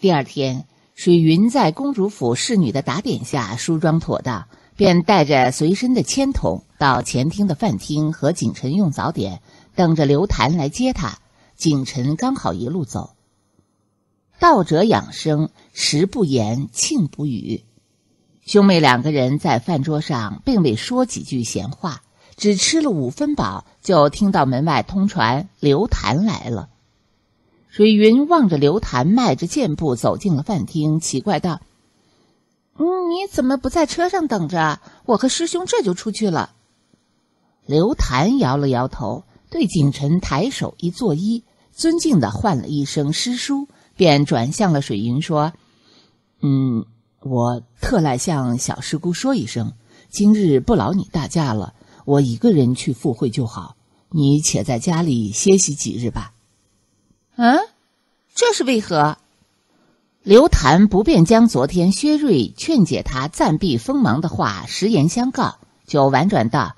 第二天，水云在公主府侍女的打点下梳妆妥当，便带着随身的铅筒到前厅的饭厅和景晨用早点，等着刘谭来接他。景晨刚好一路走。道者养生，食不言，寝不语。兄妹两个人在饭桌上并未说几句闲话，只吃了5分饱，就听到门外通传刘谭来了。水云望着刘谭迈着健步走进了饭厅，奇怪道：“你怎么不在车上等着？我和师兄这就出去了。”刘谭摇了摇头，对景晨抬手一作揖，尊敬地唤了一声师叔，便转向了水云说：“我特来向小师姑说一声，今日不劳你大驾了，我一个人去赴会就好，你且在家里歇息几日吧。”“这是为何？”刘谭不便将昨天薛瑞劝解他暂避锋芒的话实言相告，就婉转道：“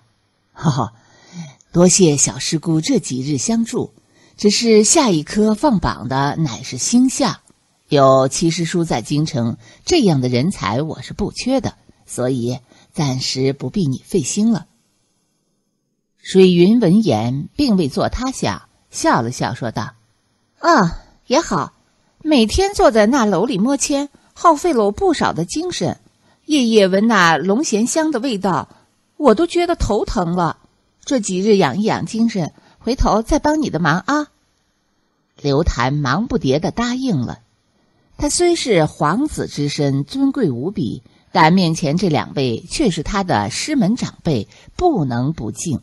多谢小师姑这几日相助，只是下一科放榜的乃是星象，有七师叔在京城，这样的人才我是不缺的，所以暂时不必你费心了。”水云闻言并未做他想，笑了笑说道：“也好，每天坐在那楼里摸签，耗费了我不少的精神，夜夜闻那龙涎香的味道，我都觉得头疼了。这几日养一养精神，回头再帮你的忙啊。”刘谭忙不迭地答应了。他虽是皇子之身，尊贵无比，但面前这两位却是他的师门长辈，不能不敬。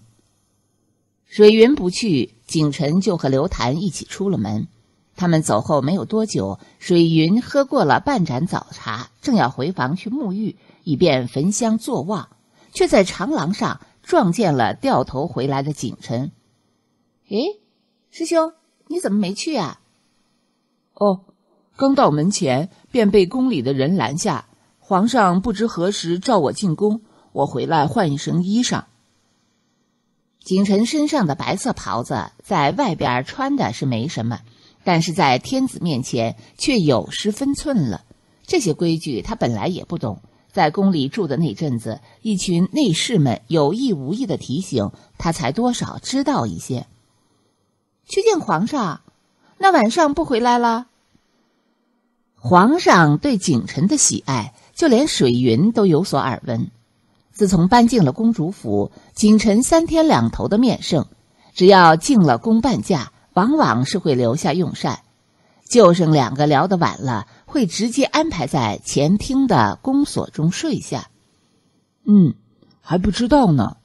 水云不去，景晨就和刘谭一起出了门。他们走后没有多久，水云喝过了半盏早茶，正要回房去沐浴，以便焚香坐忘，却在长廊上撞见了掉头回来的景晨。“师兄，你怎么没去啊？”“刚到门前便被宫里的人拦下，皇上不知何时召我进宫，我回来换一身衣裳。”景晨身上的白色袍子在外边穿的是没什么，但是在天子面前却有失分寸了。这些规矩他本来也不懂，在宫里住的那阵子，一群内侍们有意无意的提醒他，才多少知道一些。“去见皇上，那晚上不回来了？”皇上对景晨的喜爱，就连水云都有所耳闻。自从搬进了公主府，景晨3天2头的面圣，只要进了公办假，往往是会留下用膳。舅甥两个聊得晚了，会直接安排在前厅的宫锁中睡下。“还不知道呢。”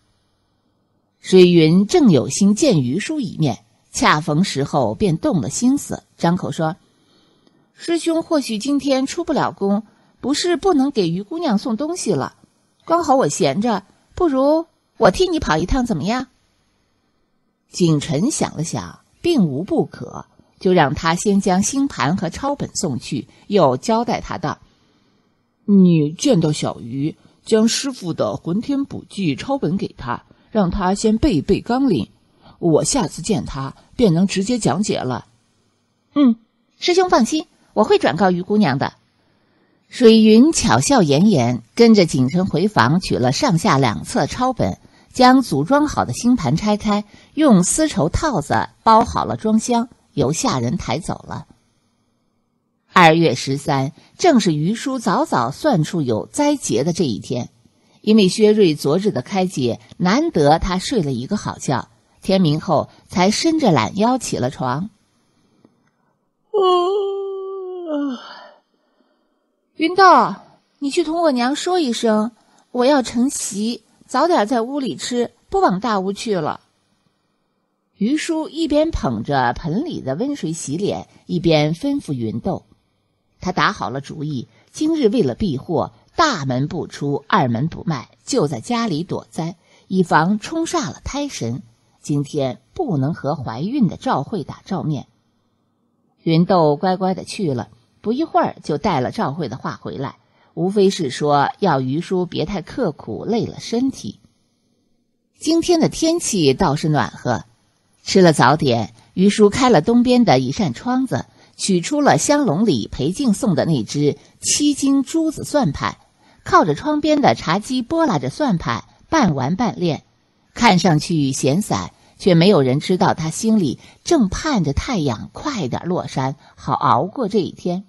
水云正有心见于叔一面，恰逢时候便动了心思，张口说：“师兄或许今天出不了宫，不是不能给于姑娘送东西了，刚好我闲着，不如我替你跑一趟怎么样？”景晨想了想，并无不可，就让他先将星盘和抄本送去，又交代他道：“你见到小鱼，将师傅的浑天补记抄本给他，让他先背一背纲领，我下次见他便能直接讲解了。”“师兄放心，我会转告于姑娘的。”水云巧笑炎炎，跟着景晨回房取了上下2侧抄本，将组装好的星盘拆开，用丝绸套子包好了装箱，由下人抬走了。2月13，正是于叔早早算出有灾劫的这一天。因为薛瑞昨日的开解，难得他睡了一个好觉，天明后才伸着懒腰起了床。云豆，你去同我娘说一声，我要晨席，早点在屋里吃，不往大屋去了。于叔一边捧着盆里的温水洗脸，一边吩咐云豆。他打好了主意，今日为了避祸，大门不出，2门不迈，就在家里躲灾，以防冲煞了胎神。今天不能和怀孕的赵慧打照面。云豆乖乖的去了，不一会儿就带了赵慧的话回来，无非是说要于叔别太刻苦，累了身体。今天的天气倒是暖和。吃了早点，于叔开了东边的一扇窗子，取出了香笼里裴静送的那只七斤珠子算盘，靠着窗边的茶几拨拉着算盘，半玩半练，看上去闲散，却没有人知道他心里正盼着太阳快点落山，好熬过这一天。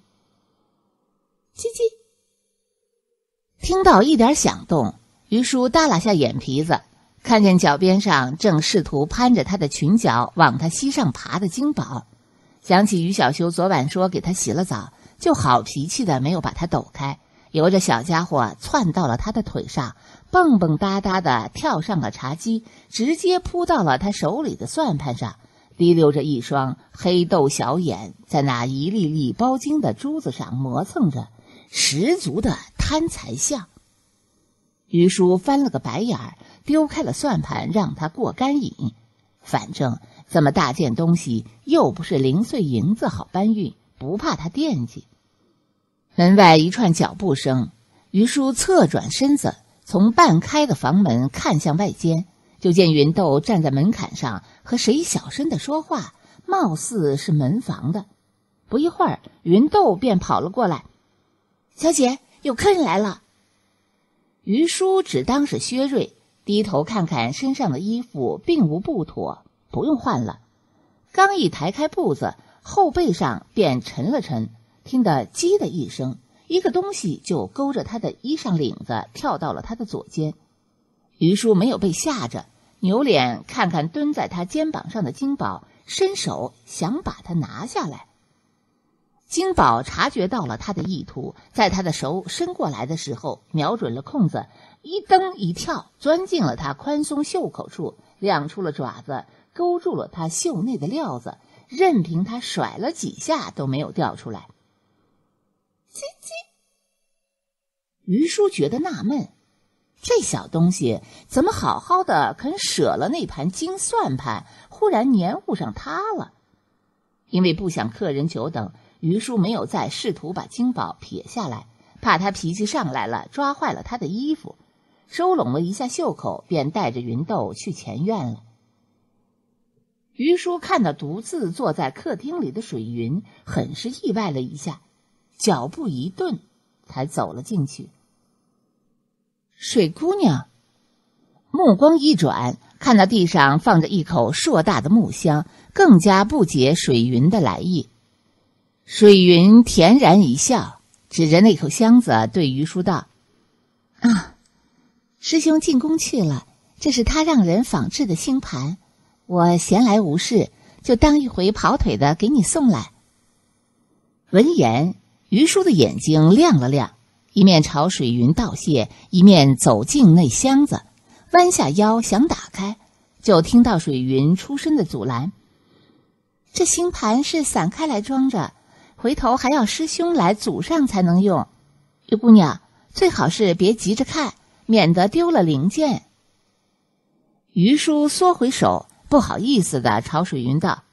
叽叽，听到一点响动，于叔耷拉下眼皮子，看见脚边上正试图攀着他的裙角往他膝上爬的金宝，想起于小修昨晚说给他洗了澡，就好脾气的没有把他抖开，由着小家伙窜到了他的腿上，蹦蹦哒哒的跳上了茶几，直接扑到了他手里的算盘上，滴溜着一双黑豆小眼在那一粒粒包金的珠子上磨蹭着，十足的贪财相。于叔翻了个白眼儿，丢开了算盘让他过干瘾，反正这么大件东西又不是零碎银子好搬运，不怕他惦记。门外一串脚步声，于叔侧转身子，从半开的房门看向外间，就见云豆站在门槛上和谁小声的说话，貌似是门房的。不一会儿，云豆便跑了过来，小姐，有客人来了。于叔只当是薛瑞，低头看看身上的衣服并无不妥，不用换了。刚一抬开步子，后背上便沉了沉，听得叽的一声，一个东西就勾着他的衣裳领子跳到了他的左肩。于叔没有被吓着，扭脸看看蹲在他肩膀上的金宝，伸手想把他拿下来。金宝察觉到了他的意图，在他的手伸过来的时候，瞄准了空子，一蹬一跳，钻进了他宽松袖口处，亮出了爪子，勾住了他袖内的料子，任凭他甩了几下都没有掉出来。叽叽，于叔觉得纳闷，这小东西怎么好好的肯舍了那盘金算盘，忽然黏糊上他了？因为不想客人久等，于叔没有再试图把金宝撇下来，怕他脾气上来了抓坏了他的衣服，收拢了一下袖口，便带着云豆去前院了。于叔看到独自坐在客厅里的水云，很是意外了一下，脚步一顿，才走了进去。水姑娘目光一转，看到地上放着一口硕大的木箱，更加不解水云的来意。水云恬然一笑，指着那口箱子对于叔道：“啊，师兄进宫去了，这是他让人仿制的星盘，我闲来无事，就当一回跑腿的给你送来。”闻言，于叔的眼睛亮了亮，一面朝水云道谢，一面走进那箱子，弯下腰想打开，就听到水云出声的阻拦：“这星盘是散开来装着，回头还要师兄来组上才能用。玉姑娘，最好是别急着看，免得丢了零件。”于叔缩回手，不好意思的朝水云道：“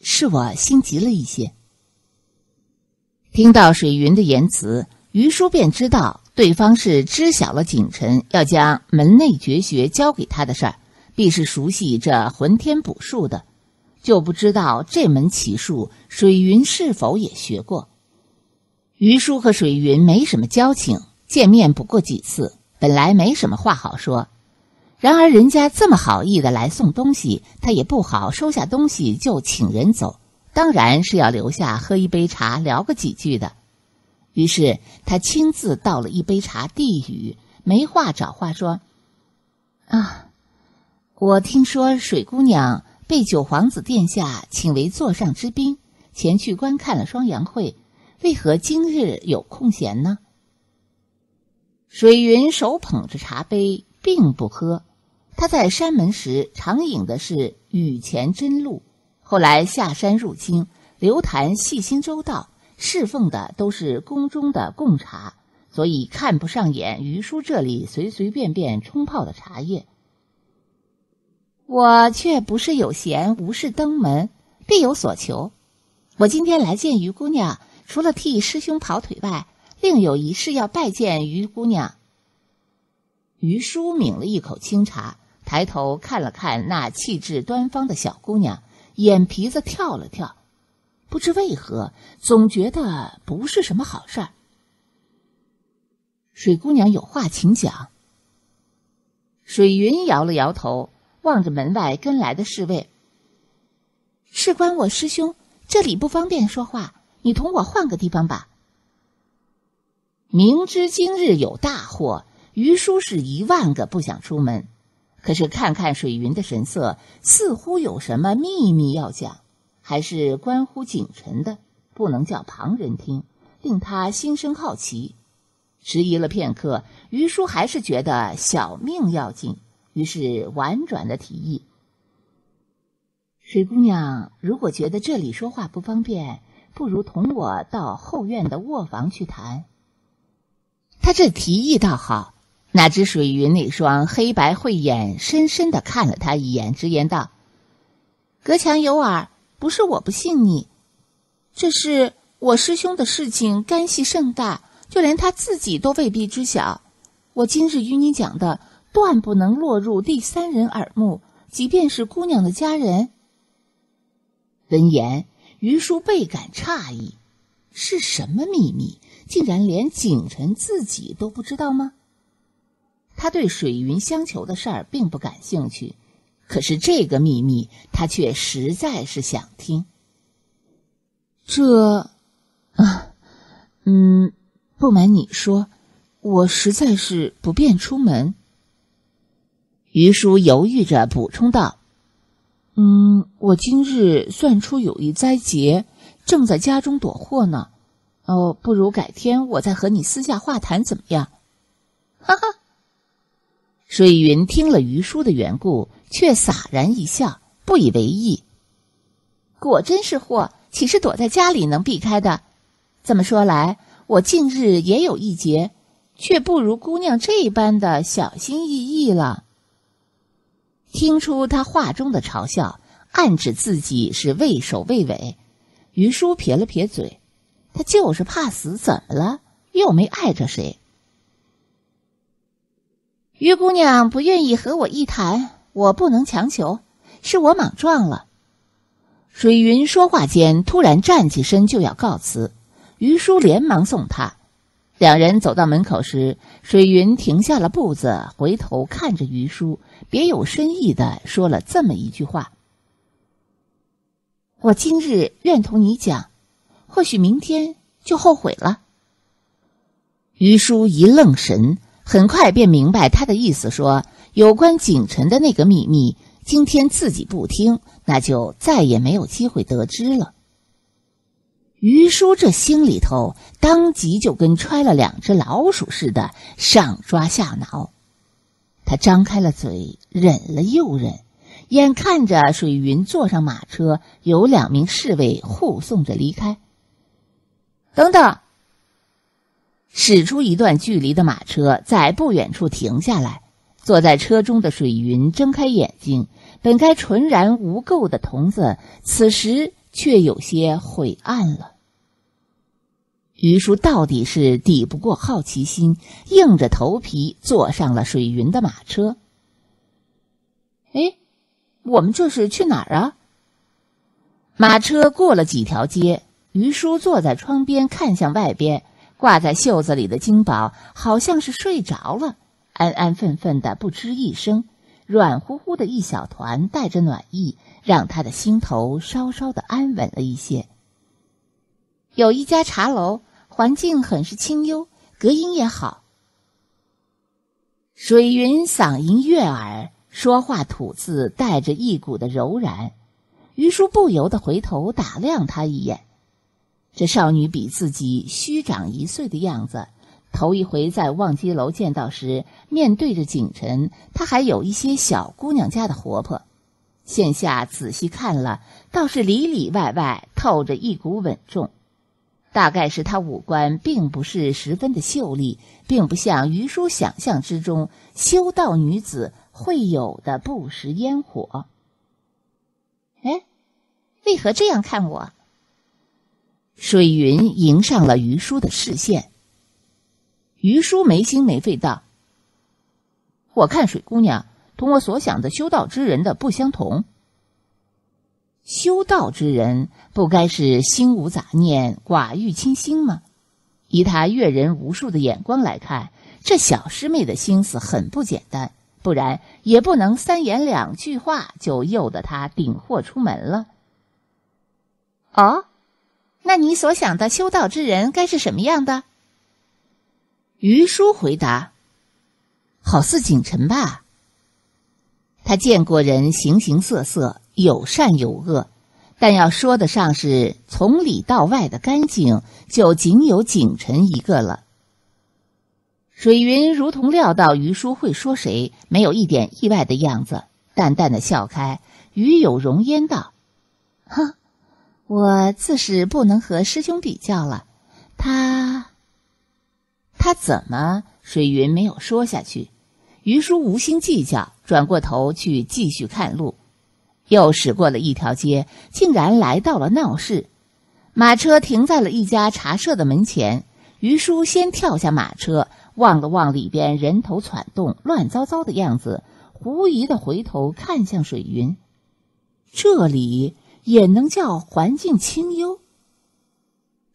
是我心急了一些。”听到水云的言辞，于叔便知道对方是知晓了锦晨要将门内绝学交给他的事儿，必是熟悉这浑天补术的，就不知道这门奇术水云是否也学过。于叔和水云没什么交情，见面不过几次，本来没什么话好说，然而人家这么好意的来送东西，他也不好收下东西就请人走，当然是要留下喝一杯茶聊个几句的。于是他亲自倒了一杯茶递语，没话找话说：“我听说水姑娘被九皇子殿下请为座上之宾，前去观看了双阳会，为何今日有空闲呢？”水云手捧着茶杯并不喝，他在山门时常饮的是雨前真露，后来下山入京，刘谭细心周到，侍奉的都是宫中的贡茶，所以看不上眼于叔这里随随便便冲泡的茶叶。“我却不是有闲无事登门，必有所求。我今天来见于姑娘，除了替师兄跑腿外，另有一事要拜见于姑娘。”于叔抿了一口清茶，抬头看了看那气质端方的小姑娘，眼皮子跳了跳，不知为何，总觉得不是什么好事儿。水姑娘有话请讲。水云摇了摇头，望着门外跟来的侍卫。事关我师兄，这里不方便说话，你同我换个地方吧。明知今日有大祸，于叔是10000个不想出门，可是看看水云的神色，似乎有什么秘密要讲，还是关乎景晨的，不能叫旁人听，令他心生好奇。迟疑了片刻，于叔还是觉得小命要紧，于是婉转的提议：“水姑娘，如果觉得这里说话不方便，不如同我到后院的卧房去谈。”他这提议倒好，哪知水云那双黑白慧眼深深地看了他一眼，直言道：“隔墙有耳，不是我不信你，这是我师兄的事情，干系甚大。”就连他自己都未必知晓，我今日与你讲的，断不能落入第三人耳目，即便是姑娘的家人。闻言，于叔倍感诧异，是什么秘密，竟然连景晨自己都不知道吗？他对水云相求的事儿并不感兴趣，可是这个秘密，他却实在是想听。不瞒你说，我实在是不便出门。于叔犹豫着补充道：“我今日算出有一灾劫，正在家中躲祸呢。不如改天我再和你私下话谈怎么样？”哈哈。水云听了于叔的缘故，却洒然一笑，不以为意。果真是祸，岂是躲在家里能避开的？这么说来，我近日也有一劫，却不如姑娘这般的小心翼翼了。听出他话中的嘲笑，暗指自己是畏首畏尾。于叔撇了撇嘴，他就是怕死，怎么了？又没碍着谁。于姑娘不愿意和我一谈，我不能强求，是我莽撞了。水云说话间，突然站起身就要告辞。于叔连忙送他，两人走到门口时，水云停下了步子，回头看着于叔，别有深意地说了这么一句话：“我今日愿同你讲，或许明天就后悔了。”于叔一愣神，很快便明白他的意思，说有关景晨的那个秘密，今天自己不听，那就再也没有机会得知了。于叔这心里头当即就跟揣了2只老鼠似的，上抓下挠。他张开了嘴，忍了又忍，眼看着水云坐上马车，有2名侍卫护送着离开。等等！驶出一段距离的马车在不远处停下来，坐在车中的水云睁开眼睛，本该纯然无垢的瞳子，此时却有些晦暗了。于叔到底是抵不过好奇心，硬着头皮坐上了水云的马车。我们这是去哪儿啊？马车过了几条街，于叔坐在窗边看向外边，挂在袖子里的金宝好像是睡着了，安安分分的不吱一声，软乎乎的一小团带着暖意，让他的心头稍稍的安稳了一些。有一家茶楼，环境很是清幽，隔音也好。水云嗓音悦耳，说话吐字带着一股的柔然，于叔不由得回头打量她一眼。这少女比自己虚长1岁的样子，头一回在望机楼见到时，面对着景晨，她还有一些小姑娘家的活泼。现下仔细看了，倒是里里外外透着一股稳重。大概是他五官并不是十分的秀丽，并不像于叔想象之中修道女子会有的不食烟火。为何这样看我？水云迎上了于叔的视线。于叔没心没肺道：“我看水姑娘同我所想的修道之人的不相同。”修道之人不该是心无杂念、寡欲清心吗？以他阅人无数的眼光来看，这小师妹的心思很不简单，不然也不能三言两句话就诱得他顶货出门了。哦，那你所想的修道之人该是什么样的？于叔回答：好似锦晨吧。他见过人形形色色，有善有恶，但要说得上是从里到外的干净，就仅有锦晨一个了。水云如同料到于叔会说谁，没有一点意外的样子，淡淡的笑开。于有容焉道：哼，我自是不能和师兄比较了。他怎么？水云没有说下去。于叔无心计较，转过头去继续看路。又驶过了一条街，竟然来到了闹市。马车停在了一家茶社的门前。于叔先跳下马车，望了望里边人头攒动、乱糟糟的样子，狐疑的回头看向水云。这里也能叫环境清幽？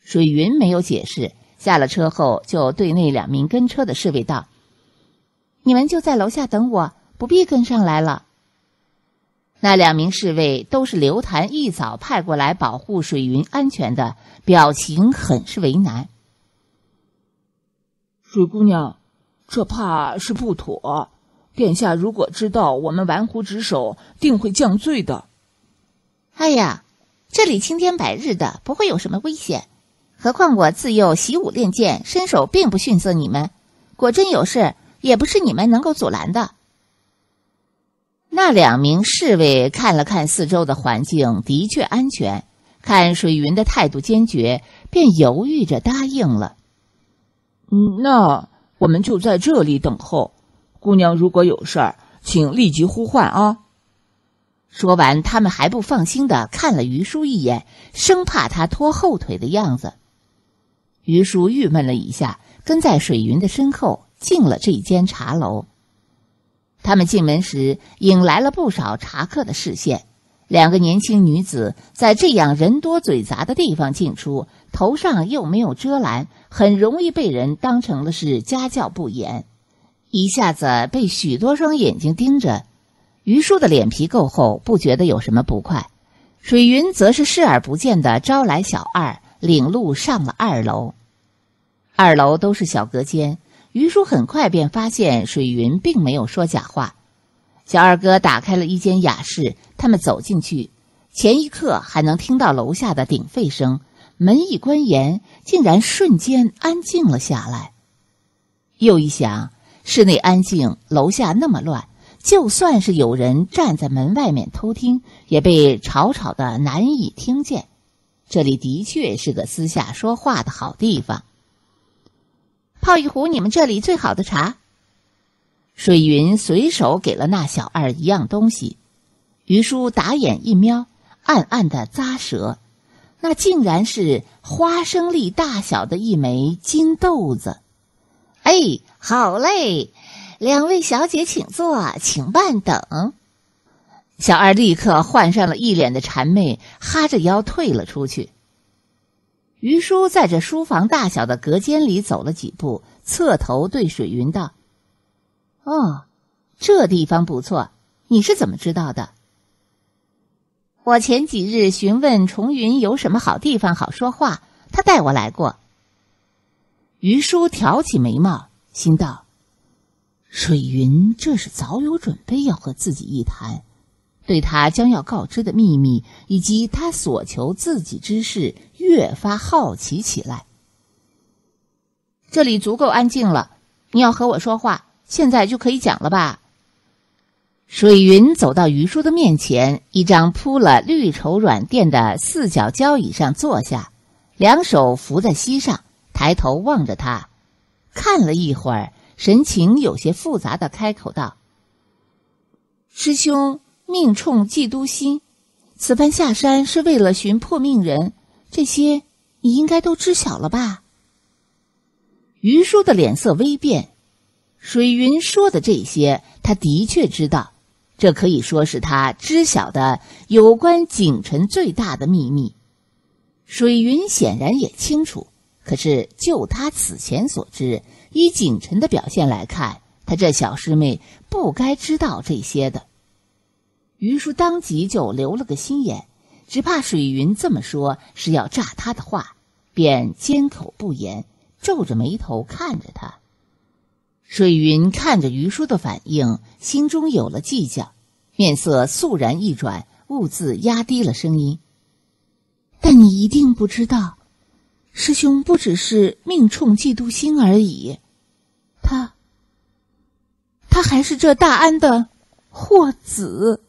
水云没有解释，下了车后就对那两名跟车的侍卫道：你们就在楼下等我，不必跟上来了。那两名侍卫都是刘谭一早派过来保护水云安全的，表情很是为难。水姑娘，这怕是不妥，殿下如果知道我们玩忽职守，定会降罪的。哎呀，这里青天白日的，不会有什么危险，何况我自幼习武练剑，身手并不逊色你们，果真有事也不是你们能够阻拦的。那两名侍卫看了看四周的环境，的确安全，看水云的态度坚决，便犹豫着答应了。那我们就在这里等候，姑娘如果有事儿，请立即呼唤啊。说完，他们还不放心地看了于叔一眼，生怕他拖后腿的样子。于叔郁闷了一下，跟在水云的身后进了这间茶楼。他们进门时引来了不少茶客的视线，两个年轻女子在这样人多嘴杂的地方进出，头上又没有遮拦，很容易被人当成了是家教不严，一下子被许多双眼睛盯着。于叔的脸皮够厚，不觉得有什么不快。水云则是视而不见的招来小二，领路上了二楼。二楼都是小隔间，于叔很快便发现水云并没有说假话。小二哥打开了一间雅室，他们走进去，前一刻还能听到楼下的鼎沸声，门一关严，竟然瞬间安静了下来。又一想，室内安静，楼下那么乱，就算是有人站在门外面偷听，也被吵吵的难以听见。这里的确是个私下说话的好地方。泡一壶你们这里最好的茶。水云随手给了那小二一样东西。于叔打眼一瞄，暗暗的咂舌，那竟然是花生粒大小的一枚金豆子。哎，好嘞，两位小姐请坐，请慢等。小二立刻换上了一脸的谄媚，哈着腰退了出去。于叔在这书房大小的隔间里走了几步，侧头对水云道：哦，这地方不错，你是怎么知道的？我前几日询问崇云有什么好地方好说话，他带我来过。于叔挑起眉毛，心道：水云这是早有准备要和自己一谈，对他将要告知的秘密以及他所求自己之事越发好奇起来。这里足够安静了，你要和我说话，现在就可以讲了吧？水云走到于叔的面前，一张铺了绿绸软垫的四角交椅上坐下，两手扶在膝上，抬头望着他，看了一会儿，神情有些复杂的开口道：师兄命冲嫉妒心，此番下山是为了寻破命人，这些你应该都知晓了吧？于叔的脸色微变，水云说的这些他的确知道，这可以说是他知晓的有关景城最大的秘密。水云显然也清楚，可是就他此前所知，依景城的表现来看，他这小师妹不该知道这些的。于叔当即就留了个心眼，只怕水云这么说是要诈他的话，便缄口不言，皱着眉头看着他。水云看着于叔的反应，心中有了计较，面色肃然一转，兀自压低了声音：“但你一定不知道，师兄不只是命冲嫉妒心而已，他还是这大安的祸子。”